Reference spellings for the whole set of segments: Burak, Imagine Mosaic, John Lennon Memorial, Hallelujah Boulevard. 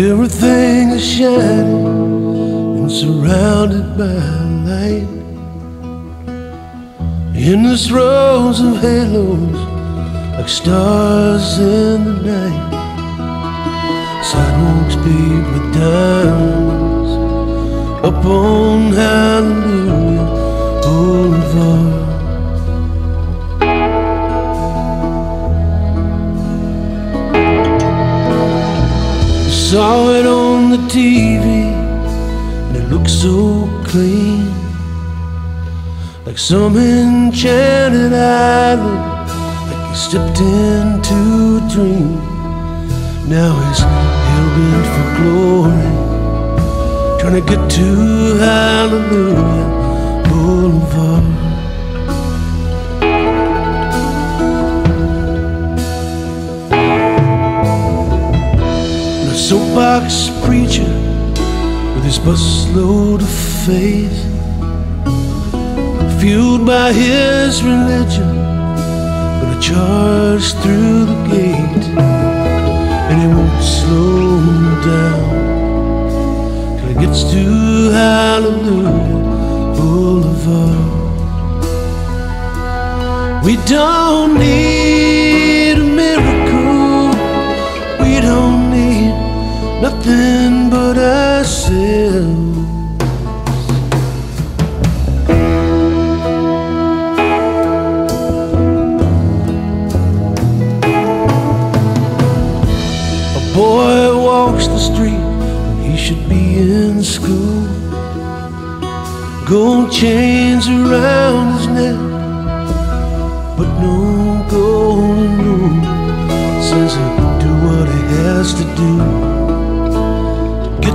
Everything is shining and surrounded by light. Endless rows of halos like stars in the night. Sidewalks paved with diamonds up on Hallelujah Boulevard. Saw it on the TV and it looked so clean, like some enchanted island, like he stepped into a dream. Now he's hell-bent for glory, trying to get to Hallelujah Boulevard. Soapbox preacher with his busload of faith, fueled by his religion, gonna charge through the gate. And he won't slow down till he gets to Hallelujah Boulevard. We don't need a miracle, we don't nothing but ourselves. A boy walks the street when he should be in school. Gold chains around his neck, but no golden rule. Says he'll do what he has to do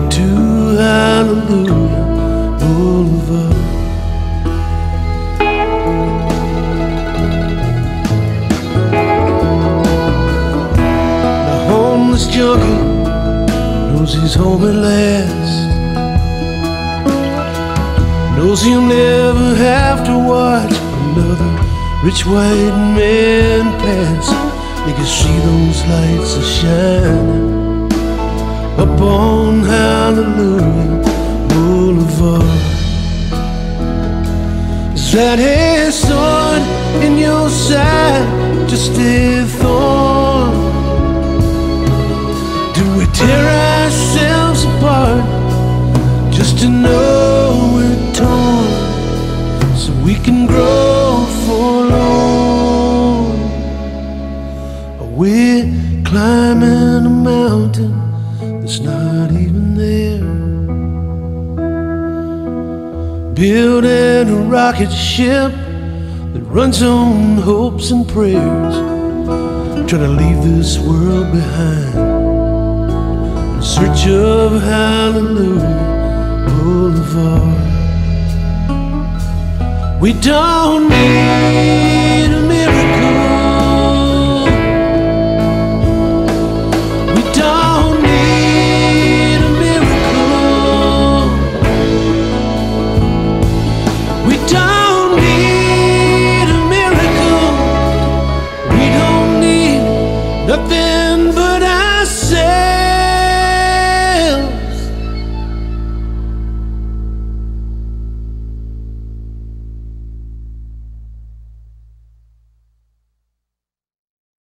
to Hallelujah Boulevard. The homeless junkie knows he's home at last, knows he'll never have to watch another rich white man pass. They can see those lights are shining up on Hallelujah Boulevard. Is that a sword in your side, just a thorn? Do we tear ourselves apart just to know we're torn, so we can grow forlorn? Or we're climbing a mountain that's not even there, building a rocket ship that runs on hopes and prayers, trying to leave this world behind in search of Hallelujah Boulevard. We don't need